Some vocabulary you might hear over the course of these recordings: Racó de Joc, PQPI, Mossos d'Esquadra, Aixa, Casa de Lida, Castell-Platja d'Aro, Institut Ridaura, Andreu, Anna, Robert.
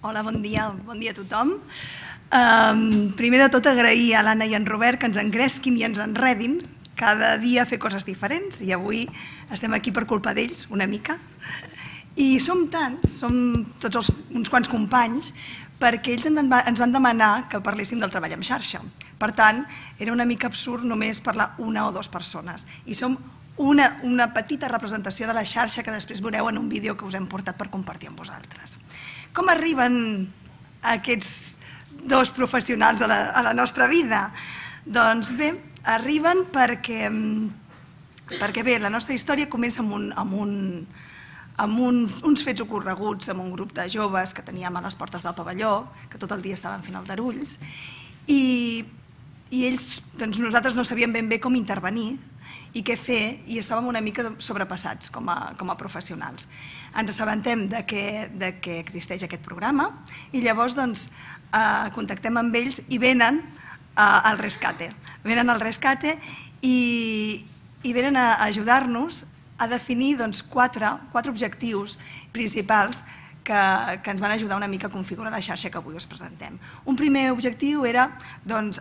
Hola, bon dia a tothom. Primer de tot agrair a l'Anna i en Robert que ens engresquin i ens enredin cada dia a fer coses diferents i avui estem aquí per culpa d'ells, una mica. I som tants, som tots uns quants companys, perquè ells ens van demanar que parléssim del treball en xarxa. Per tant, era una mica absurd només parlar una o dues persones. I som una petita representació de la xarxa que després veureu en un vídeo que us hem portat per compartir amb vosaltres. Com arriben aquests dos professionals a la nostra vida? Doncs bé, arriben perquè bé, la nostra història comença amb uns fets ocorreguts amb un grup de joves que teníem a les portes del pavelló, que tot el dia estaven fent aldarulls, i ells, doncs nosaltres no sabíem ben bé com intervenir i què fer, i estàvem una mica sobrepassats com a professionals. Ens assabentem de que existeix aquest programa i llavors contactem amb ells i venen al rescate. Venen al rescate i venen a ajudar-nos a definir quatre objectius principals que ens van ajudar una mica a configurar la xarxa que avui us presentem. Un primer objectiu era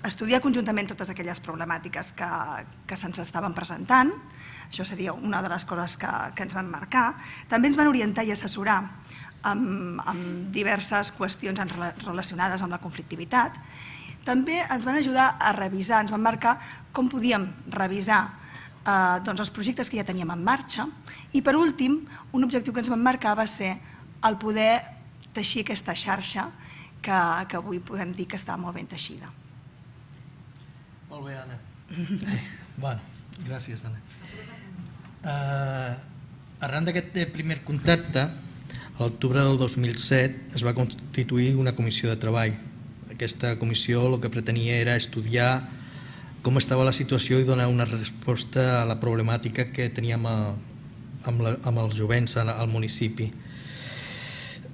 estudiar conjuntament totes aquelles problemàtiques que se'ns estaven presentant. Això seria una de les coses que ens van marcar. També ens van orientar i assessorar amb diverses qüestions relacionades amb la conflictivitat. També ens van ajudar a revisar, ens van marcar com podíem revisar els projectes que ja teníem en marxa. I per últim, un objectiu que ens van marcar va ser el poder teixir aquesta xarxa que avui podem dir que està molt ben teixida. Molt bé, Anna. Gràcies, Anna. Arran d'aquest primer contacte, a l'octubre del 2007 es va constituir una comissió de treball. Aquesta comissió el que pretenia era estudiar com estava la situació i donar una resposta a la problemàtica que teníem amb els jovents al municipi.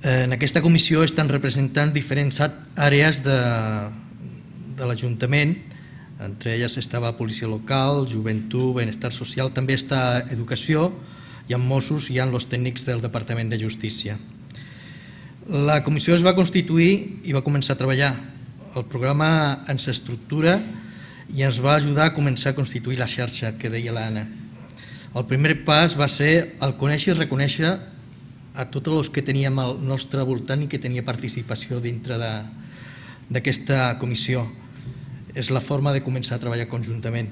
En aquesta comissió estan representant diferents àrees de l'Ajuntament, entre elles estava policia local, joventut, benestar social, també està educació, hi ha Mossos i hi ha els tècnics del Departament de Justícia. La comissió es va constituir i va començar a treballar. El programa ens estructura i ens va ajudar a començar a constituir la xarxa que deia l'Anna. El primer pas va ser el conèixer i reconèixer a tots els que teníem al nostre voltant i que tenia participació dintre d'aquesta comissió. És la forma de començar a treballar conjuntament.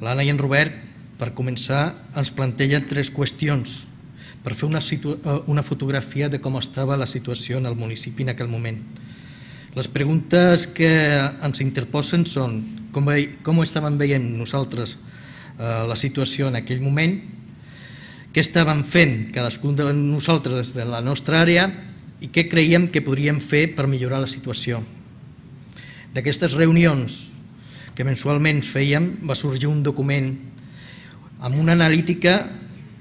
L'Anna i en Robert, per començar, ens plantegen tres qüestions per fer una fotografia de com estava la situació en el municipi en aquell moment. Les preguntes que ens interposen són com estàvem veient nosaltres la situació en aquell moment, què estàvem fent cadascun de nosaltres des de la nostra àrea i què creiem que podríem fer per millorar la situació. D'aquestes reunions que mensualment fèiem va sorgir un document amb una analítica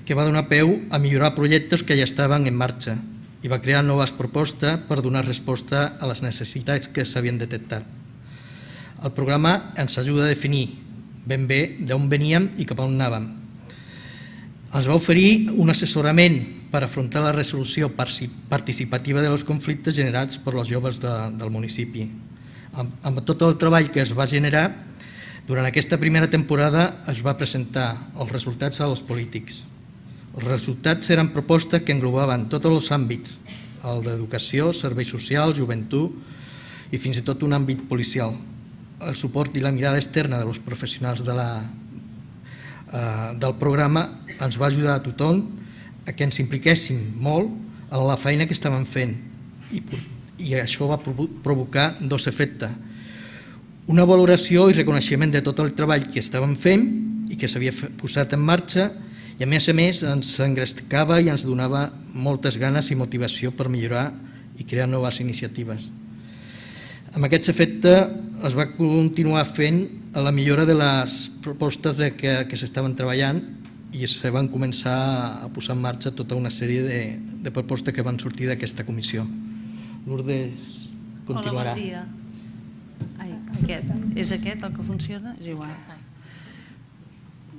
que va donar peu a millorar projectes que ja estaven en marxa i va crear noves propostes per donar resposta a les necessitats que s'havien detectat. El programa ens ajuda a definir ben bé d'on veníem i cap a on anàvem. Ens va oferir un assessorament per afrontar la resolució participativa dels conflictes generats per les joves del municipi. Amb tot el treball que es va generar, durant aquesta primera temporada es va presentar els resultats als polítics. Els resultats eren propostes que englobaven tots els àmbits, el d'educació, serveis socials, joventut i fins i tot un àmbit policial. El suport i la mirada externa dels professionals del programa ens va ajudar a tothom a que ens impliquéssim molt en la feina que estaven fent i això va provocar dos efectes: una valoració i reconeixement de tot el treball que estaven fent i que s'havia posat en marxa, i a més ens engrescava i ens donava moltes ganes i motivació per millorar i crear noves iniciatives. Amb aquest efecte es va continuar fent la millora de les propostes que s'estaven treballant i es van començar a posar en marxa tota una sèrie de propostes que van sortir d'aquesta comissió. Lourdes continuarà. Hola, bon dia. És aquest el que funciona? És igual.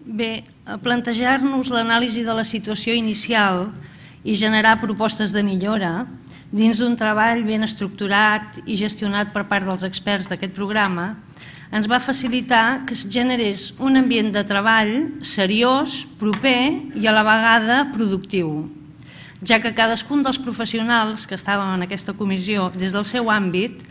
Bé, plantejar-nos l'anàlisi de la situació inicial i generar propostes de millora Dins d'un treball ben estructurat i gestionat per part dels experts d'aquest programa, ens va facilitar que es generés un ambient de treball seriós, proper i a la vegada productiu, ja que cadascun dels professionals que estaven en aquesta comissió des del seu àmbit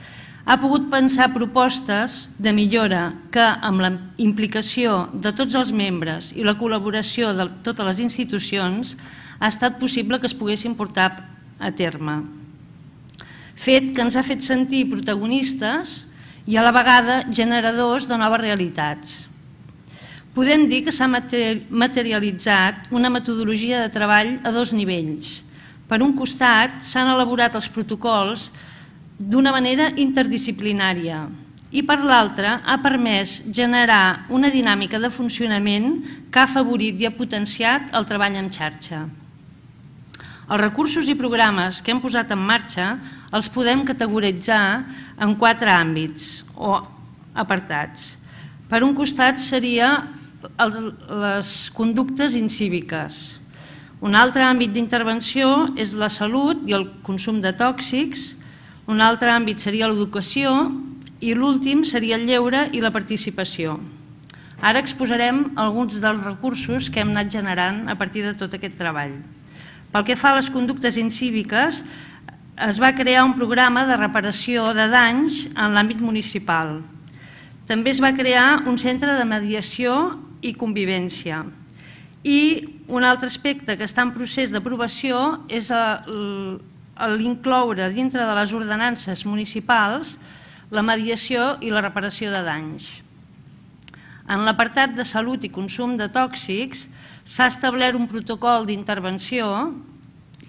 ha pogut pensar propostes de millora que, amb la implicació de tots els membres i la col·laboració de totes les institucions, ha estat possible que es poguessin portar a terme. Fet que ens ha fet sentir protagonistes i a la vegada generadors de noves realitats. Podem dir que s'ha materialitzat una metodologia de treball a dos nivells. Per un costat, s'han elaborat els protocols d'una manera interdisciplinària i per l'altra ha permès generar una dinàmica de funcionament que ha afavorit i ha potenciat el treball en xarxa. Els recursos i programes que hem posat en marxa els podem categoritzar en 4 àmbits o apartats. Per un costat seria les conductes incíviques. Un altre àmbit d'intervenció és la salut i el consum de tòxics. Un altre àmbit seria l'educació i l'últim seria el lleure i la participació. Ara exposarem alguns dels recursos que hem anat generant a partir de tot aquest treball. Pel que fa a les conductes incíviques, es va crear un programa de reparació de danys en l'àmbit municipal. També es va crear un centre de mediació i convivència. I un altre aspecte que està en procés d'aprovació és l'incloure dintre de les ordenances municipals la mediació i la reparació de danys. En l'apartat de salut i consum de tòxics s'ha establert un protocol d'intervenció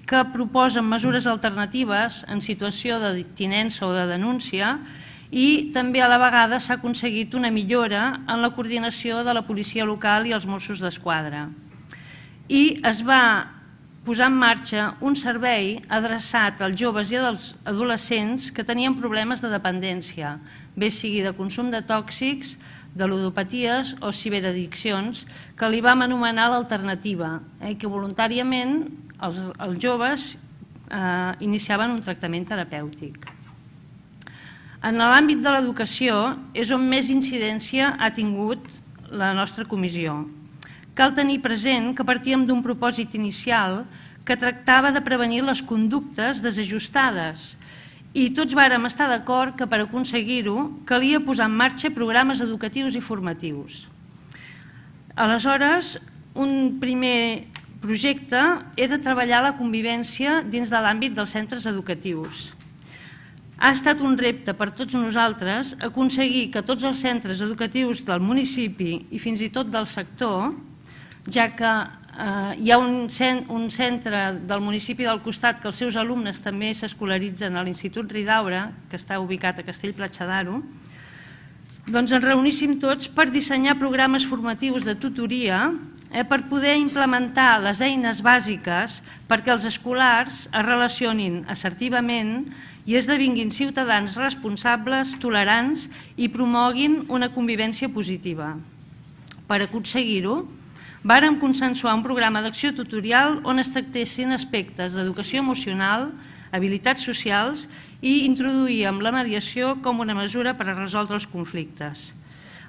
que proposa mesures alternatives en situació de tinença o de denúncia i també a la vegada s'ha aconseguit una millora en la coordinació de la policia local i els Mossos d'Esquadra. I es va posar en marxa un servei adreçat als joves i als adolescents que tenien problemes de dependència, bé sigui de consum de tòxics, de ludopaties o ciberadiccions, que li vam anomenar l'alternativa, que voluntàriament els joves iniciaven un tractament terapèutic. En l'àmbit de l'educació és on més incidència ha tingut la nostra comissió. Cal tenir present que partíem d'un propòsit inicial que tractava de prevenir les conductes desajustades, i tots vàrem estar d'acord que per aconseguir-ho calia posar en marxa programes educatius i formatius. Aleshores, un primer projecte era treballar la convivència dins de l'àmbit dels centres educatius. Ha estat un repte per tots nosaltres aconseguir que tots els centres educatius del municipi i fins i tot del sector, ja que hi ha un centre del municipi del costat que els seus alumnes també s'escolaritzen a l'Institut Ridaura, que està ubicat a Castell-Platja d'Aro, doncs ens reuníssim tots per dissenyar programes formatius de tutoria per poder implementar les eines bàsiques perquè els escolars es relacionin assertivament i esdevinguin ciutadans responsables, tolerants i promoguin una convivència positiva. Per aconseguir-ho, vàrem consensuar un programa d'acció tutorial on es tractessin aspectes d'educació emocional, habilitats socials i introduïm la mediació com una mesura per a resoldre els conflictes.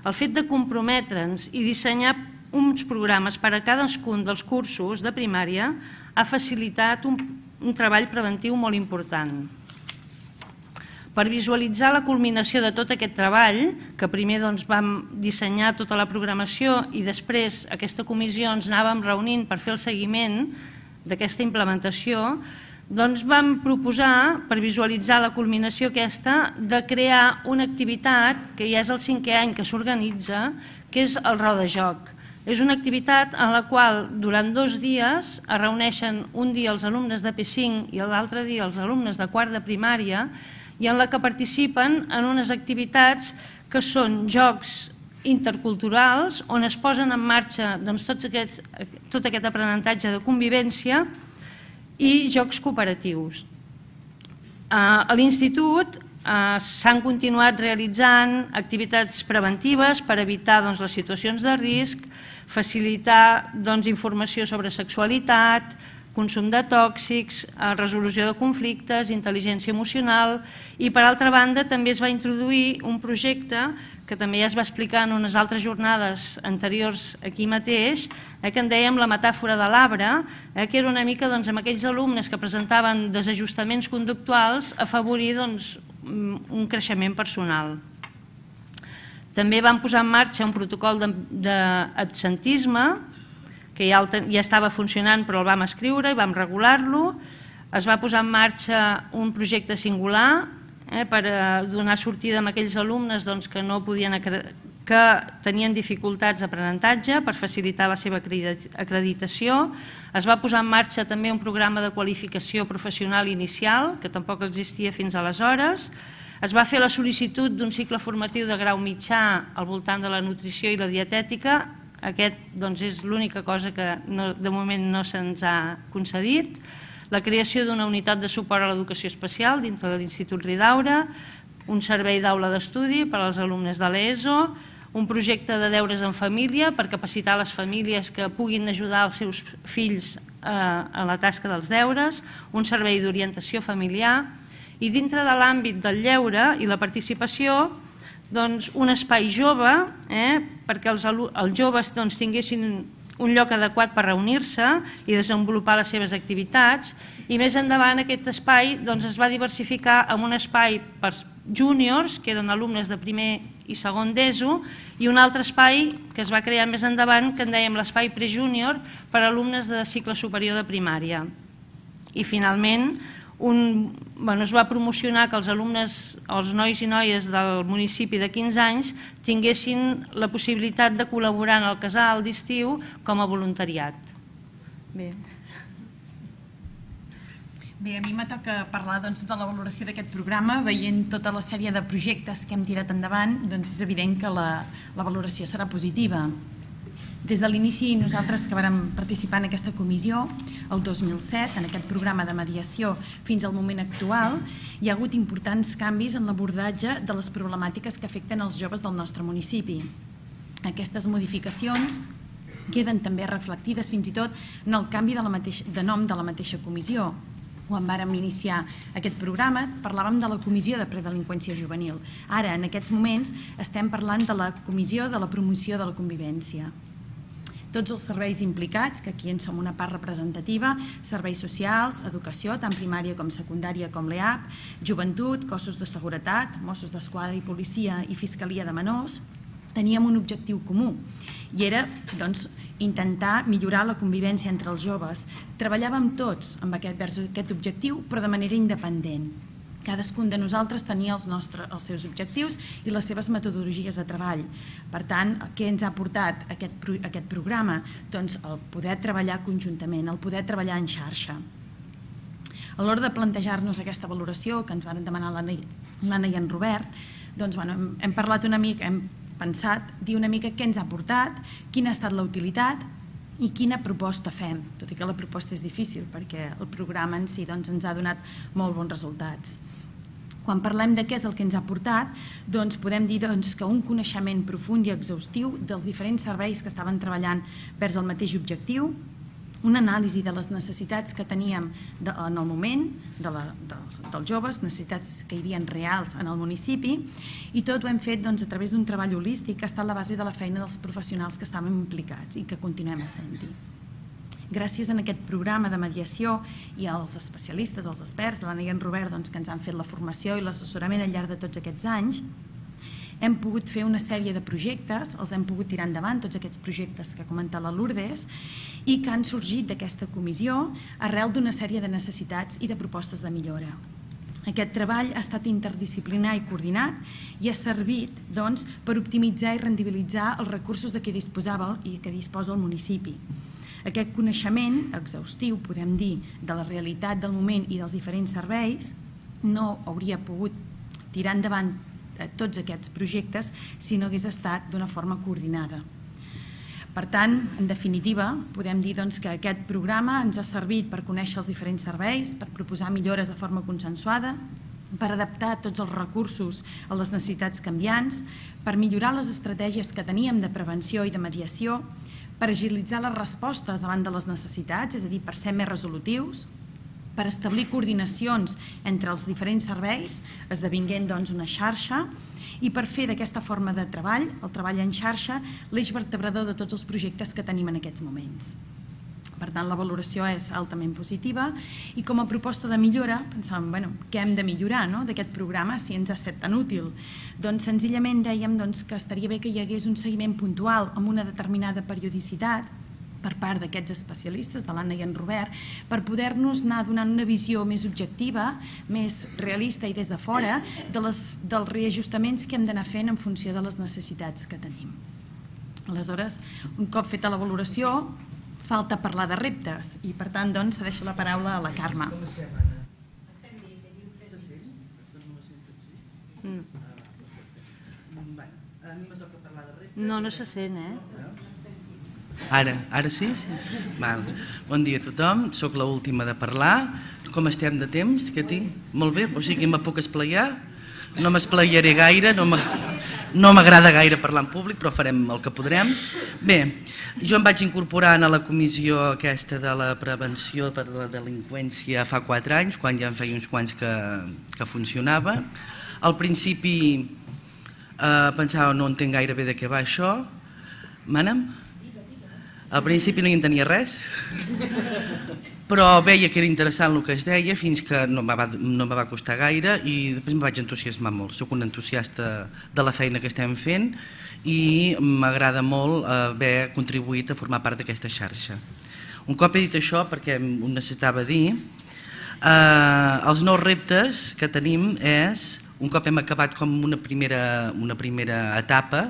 El fet de comprometre'ns i dissenyar uns programes per a cadascun dels cursos de primària ha facilitat un treball preventiu molt important. Per visualitzar la culminació de tot aquest treball, que primer doncs vam dissenyar tota la programació i després aquesta comissió ens anàvem reunint per fer el seguiment d'aquesta implementació, doncs vam proposar, per visualitzar la culminació aquesta, de crear una activitat que ja és el 5è any que s'organitza, que és el Racó de Joc. És una activitat en la qual durant 2 dies es reuneixen un dia els alumnes de P5 i l'altre dia els alumnes de quart de primària i en la que participen en unes activitats que són jocs interculturals on es posen en marxa tot aquest aprenentatge de convivència i jocs cooperatius. A l'Institut s'han continuat realitzant activitats preventives per evitar les situacions de risc, facilitar informació sobre sexualitat, consum de tòxics, resolució de conflictes, intel·ligència emocional, i per altra banda també es va introduir un projecte que també ja es va explicar en unes altres jornades anteriors aquí mateix, que en dèiem la metàfora de l'arbre, que era una mica amb aquells alumnes que presentaven desajustaments conductuals afavorir un creixement personal. També van posar en marxa un protocol d'absentisme, que ja estava funcionant però el vam escriure i vam regular-lo. Es va posar en marxa un projecte singular per donar sortida a aquells alumnes que tenien dificultats d'aprenentatge per facilitar la seva acreditació. Es va posar en marxa també un programa de qualificació professional inicial, que tampoc existia fins aleshores. Es va fer la sol·licitud d'un cicle formatiu de grau mitjà al voltant de la nutrició i la dietètica. Aquest és l'única cosa que de moment no se'ns ha concedit. La creació d'una unitat de suport a l'educació especial dintre de l'Institut Ridaura, un servei d'aula d'estudi per als alumnes de l'ESO, un projecte de deures en família per capacitar les famílies que puguin ajudar els seus fills a la tasca dels deures, un servei d'orientació familiar, i dintre de l'àmbit del lleure i la participació, un espai jove perquè els joves tinguessin un lloc adequat per reunir-se i desenvolupar les seves activitats, i més endavant aquest espai es va diversificar en un espai per júniors, que eren alumnes de primer i segon d'ESO, i un altre espai que es va crear més endavant, que en dèiem l'espai prejúnior per a alumnes de cicle superior de primària. I finalment es va promocionar que els alumnes, els nois i noies del municipi de 15 anys tinguessin la possibilitat de col·laborar en el casal d'estiu com a voluntariat. Bé, a mi em toca parlar de la valoració d'aquest programa. Veient tota la sèrie de projectes que hem tirat endavant, és evident que la valoració serà positiva. Des de l'inici, nosaltres que vàrem participar en aquesta comissió, el 2007, en aquest programa de mediació, fins al moment actual, hi ha hagut importants canvis en l'abordatge de les problemàtiques que afecten els joves del nostre municipi. Aquestes modificacions queden també reflectides fins i tot en el canvi de nom de la mateixa comissió. Quan vàrem iniciar aquest programa parlàvem de la Comissió de Predelinqüència Juvenil. Ara, en aquests moments, estem parlant de la Comissió de la Promoció de la Convivència. Tots els serveis implicats, que aquí en som una part representativa, serveis socials, educació, tant primària com secundària com l'EAP, joventut, cossos de seguretat, Mossos d'Esquadra i policia i fiscalia de menors, teníem un objectiu comú i era intentar millorar la convivència entre els joves. Treballàvem tots vers aquest objectiu, però de manera independent. Cadascun de nosaltres tenia els seus objectius i les seves metodologies de treball. Per tant, què ens ha portat aquest programa? Doncs el poder treballar conjuntament, el poder treballar en xarxa. A l'hora de plantejar-nos aquesta valoració que ens van demanar l'Anna i en Robert, hem parlat una mica, hem pensat, dir una mica què ens ha portat, quina ha estat la utilitat i quina proposta fem, tot i que la proposta és difícil perquè el programa en si ens ha donat molt bons resultats. Quan parlem de què és el que ens ha portat, podem dir que un coneixement profund i exhaustiu dels diferents serveis que estaven treballant vers el mateix objectiu, una anàlisi de les necessitats que teníem en el moment dels joves, necessitats que hi havia reals en el municipi, i tot ho hem fet a través d'un treball holístic que ha estat la base de la feina dels professionals que estàvem implicats i que continuem sent-hi. Gràcies a aquest programa de mediació i als especialistes, als experts, l'Anna i en Robert, que ens han fet la formació i l'assessorament al llarg de tots aquests anys, hem pogut fer una sèrie de projectes, els hem pogut tirar endavant, tots aquests projectes que ha comentat la Lourdes, i que han sorgit d'aquesta comissió arrel d'una sèrie de necessitats i de propostes de millora. Aquest treball ha estat interdisciplinar i coordinat i ha servit per optimitzar i rendibilitzar els recursos de què disposava i que disposa el municipi. Aquest coneixement exhaustiu, podem dir, de la realitat del moment i dels diferents serveis no hauria pogut tirar endavant tots aquests projectes si no hagués estat d'una forma coordinada. Per tant, en definitiva, podem dir que aquest programa ens ha servit per conèixer els diferents serveis, per proposar millores de forma consensuada, per adaptar tots els recursos a les necessitats canviants, per millorar les estratègies que teníem de prevenció i de mediació, per agilitzar les respostes davant de les necessitats, és a dir, per ser més resolutius, per establir coordinacions entre els diferents serveis, esdevinguent una xarxa, i per fer d'aquesta forma de treball, el treball en xarxa, l'eix vertebrador de tots els projectes que tenim en aquests moments. Per tant, la valoració és altament positiva i com a proposta de millora pensàvem, bueno, què hem de millorar d'aquest programa si ens ha estat tan útil? Doncs senzillament dèiem que estaria bé que hi hagués un seguiment puntual amb una determinada periodicitat per part d'aquests especialistes, de l'Anna i en Robert, per poder-nos anar donant una visió més objectiva, més realista i des de fora dels reajustaments que hem d'anar fent en funció de les necessitats que tenim. Aleshores, un cop feta la valoració, falta parlar de reptes i, per tant, cedeixo la paraula a la Carme. Com estem, Anna? Estem bé, llegim fred. A mi me toca parlar de reptes. No, no se sent, eh? Ara sí? Bon dia a tothom, soc l'última de parlar. Com estem de temps que tinc? Molt bé, o sigui que me puc esplaiar. No m'esplaiaré gaire, no m'agrada gaire parlar en públic, però farem el que podrem. Bé, jo em vaig incorporar a la comissió aquesta de la prevenció per la delinqüència fa 4 anys, quan ja en feia uns quants que funcionava. Al principi pensava, no entenc gaire bé de què va això. Mana'm? Al principi no hi entenia res, però veia que era interessant el que es deia fins que no me va costar gaire i després em vaig entusiasmar molt. Soc un entusiasta de la feina que estem fent i m'agrada molt haver contribuït a formar part d'aquesta xarxa. Un cop he dit això, perquè ho necessitava dir, els nous reptes que tenim és, un cop hem acabat com una primera etapa,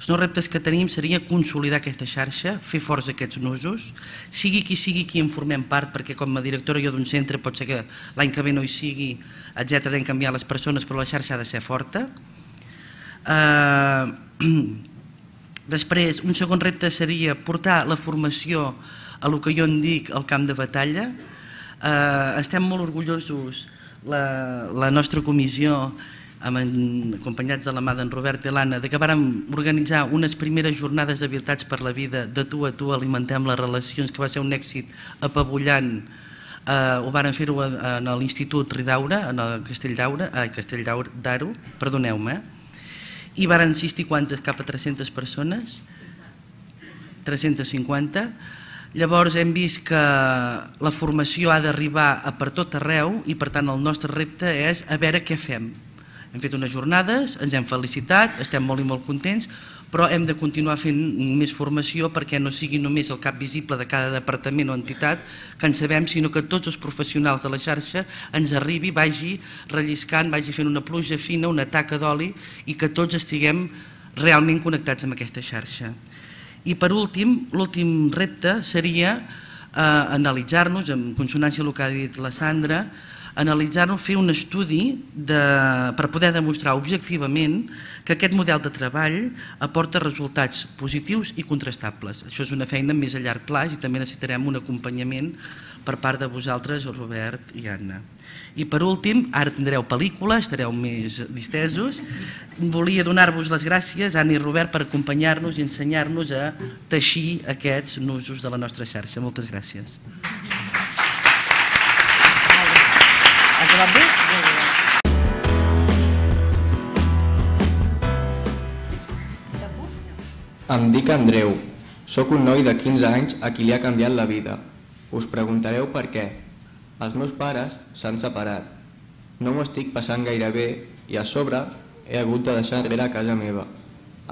els nous reptes que tenim seria consolidar aquesta xarxa, fer forts aquests nusos, sigui qui en formem part, perquè com a directora jo d'un centre pot ser que l'any que ve no hi sigui, etcètera, hem canviat les persones, però la xarxa ha de ser forta. Després, un segon repte seria portar la formació a el que jo en dic al camp de batalla. Estem molt orgullosos, la nostra comissió, acompanyats de la mà d'en Robert i l'Anna, que vàrem organitzar unes primeres jornades d'habilitats per la vida, de tu a tu alimentem les relacions, que va ser un èxit apabullant. Ho vàrem fer a l'Institut Ridaura, a Castell d'Aro, perdoneu-me, i vàrem assistir cap a 300 persones, 350. Llavors hem vist que la formació ha d'arribar a per tot arreu i per tant el nostre repte és a veure què fem. Hem fet unes jornades, ens hem felicitat, estem molt i molt contents, però hem de continuar fent més formació perquè no sigui només el cap visible de cada departament o entitat que en sabem, sinó que tots els professionals de la xarxa ens arribi, vagi relliscant, vagi fent una pluja fina, una taca d'oli i que tots estiguem realment connectats amb aquesta xarxa. I per últim, l'últim repte seria analitzar-nos, en consonància amb el que ha dit la Sandra, analitzar-nos, fer un estudi per poder demostrar objectivament que aquest model de treball aporta resultats positius i contrastables. Això és una feina més a llarg termini i també necessitarem un acompanyament per part de vosaltres, Robert i Anna. I per últim, ara tindreu pel·lícula, estareu més distesos. Volia donar-vos les gràcies, Anna i Robert, per acompanyar-nos i ensenyar-nos a teixir aquests nusos de la nostra xarxa. Moltes gràcies. Em dic Andreu, sóc un noi de 15 anys a qui li ha canviat la vida. Us preguntareu per què. Els meus pares s'han separat. No m'ho estic passant gaire bé i a sobre he hagut de deixar enrere casa meva,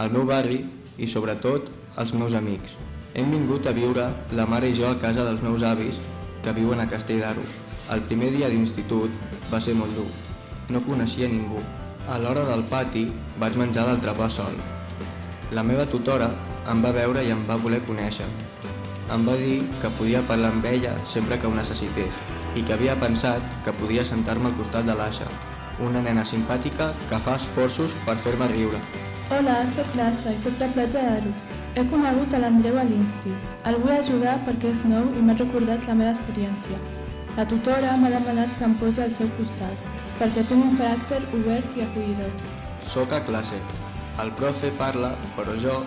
el meu barri i sobretot els meus amics. Hem vingut a viure la mare i jo a casa dels meus avis que viuen a Castell d'Aro. El primer dia d'institut va ser molt dur. No coneixia ningú. A l'hora del pati vaig menjar l'entrepà sol. La meva tutora em va veure i em va voler conèixer. Em va dir que podia parlar amb ella sempre que ho necessités i que havia pensat que podia sentar-me al costat de l'Aixa, una nena simpàtica que fa esforços per fer-me riure. Hola, sóc l'Aixa i sóc de Platja d'Aro. He conegut l'Andreu a l'institut. El vull ajudar perquè és nou i m'ha recordat la meva experiència. La tutora m'ha demanat que em posi al seu costat, perquè tinc un caràcter obert i acollidor. Soc a classe. El profe parla, però jo,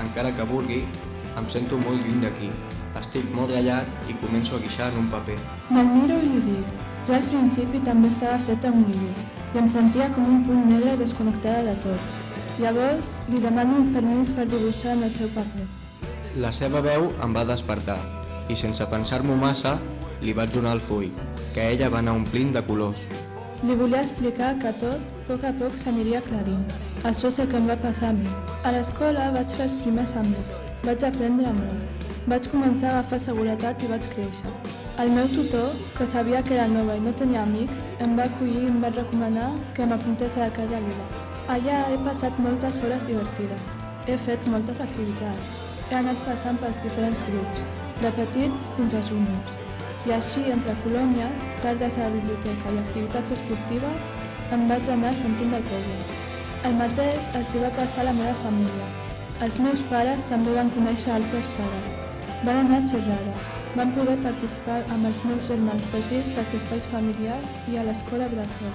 encara que vulgui, Em sento molt lluny d'aquí. Estic molt ratllat i començo a guixar en un paper. Me'l miro i li dic. Jo al principi també estava feta un lío i em sentia com un punt negre desconnectada de tot. Llavors li demano un permís per dibuixar en el seu paper. La seva veu em va despertar i sense pensar-m'ho massa li vaig donar el full, que ella va anar omplint de colors. Li volia explicar que tot, a poc, s'aniria aclarint. Això és el que em va passar a mi. A l'escola vaig fer els primers amics. Vaig aprendre molt. Vaig començar a agafar seguretat i vaig créixer. El meu tutor, que sabia que era nova i no tenia amics, em va acollir i em va recomanar que m'apuntés a la Casa de Lida. Allà he passat moltes hores divertides. He fet moltes activitats. He anat passant pels diferents grups, de petits fins a juniors. I així, entre colònies, tardes a la biblioteca i activitats esportives, em vaig anar sentint del poble. El mateix els hi va passar a la meva família. Els meus pares també van conèixer altres pares. Van anar a xerrades, van poder participar amb els meus germans petits als espais familiars i a l'escola bressol.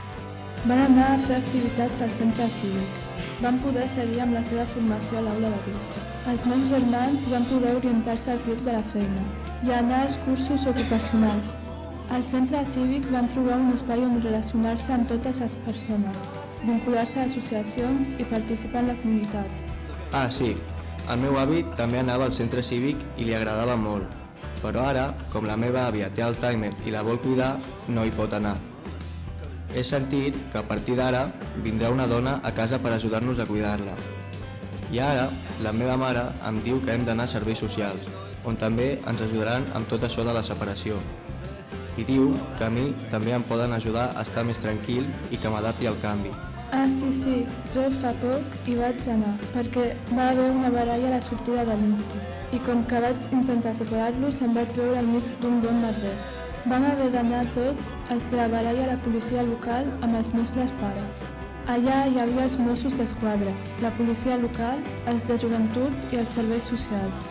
Van anar a fer activitats al centre cívic. Van poder seguir amb la seva formació a l'aula de grup. Els meus germans van poder orientar-se al club de la feina i anar als cursos ocupacionals. Al centre cívic van trobar un espai on relacionar-se amb totes les persones, vincular-se a associacions i participar en la comunitat. Ah, sí, el meu avi també anava al centre cívic i li agradava molt, però ara, com la meva àvia té Alzheimer i la vol cuidar, no hi pot anar. He sentit que a partir d'ara vindrà una dona a casa per ajudar-nos a cuidar-la. I ara, la meva mare em diu que hem d'anar a serveis socials, on també ens ajudaran amb tot això de la separació. I diu que a mi també em poden ajudar a estar més tranquil i que m'adapti al canvi. Ah, sí, jo fa poc hi vaig anar, perquè va haver una baralla a la sortida de l'Institut. I com que vaig intentar separar-los, em vaig veure al mig d'un bon merder. Vam haver d'anar tots els de la baralla a la policia local amb els nostres pares. Allà hi havia els Mossos d'Esquadra, la policia local, els de joventut i els serveis socials.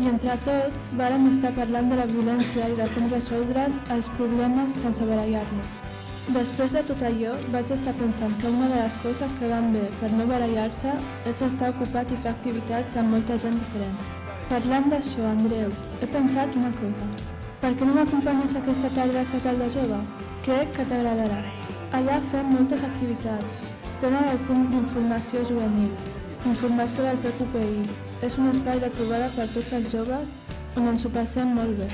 I entre tots, vàrem estar parlant de la violència i de com resoldre els problemes sense barallar-nos. Després de tot allò, vaig estar pensant que una de les coses que van bé per no barallar-se és estar ocupat i fer activitats amb molta gent diferent. Parlant d'això, Andreu, he pensat una cosa. Per què no m'acompanyes aquesta tarda al casal de joves? Crec que t'agradarà. Allà fem moltes activitats. Tenen el punt d'informació juvenil, informació del PQPI. És un espai de trobada per tots els joves on ens ho passem molt bé.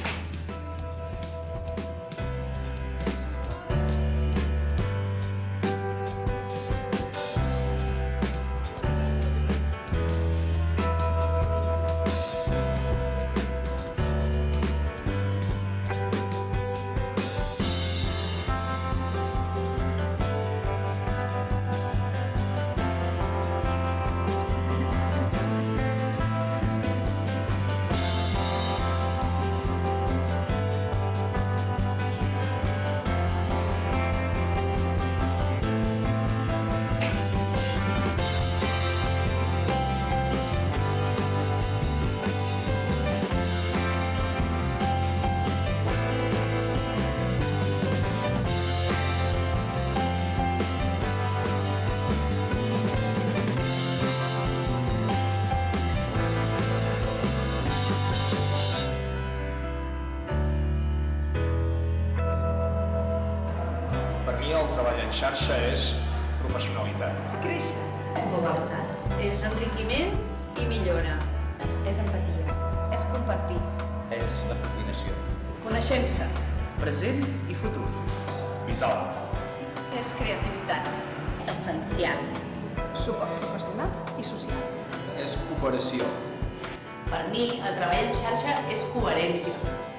El treball en xarxa és professionalitat. Créixer. Novetat. És enriquiment i millora. És empatia. És compartir. És la coordinació. Coneixença. Present i futur. Vital. És creativitat. Essencial. Suport professional i social. És cooperació. Per mi, el treball en xarxa és coherència.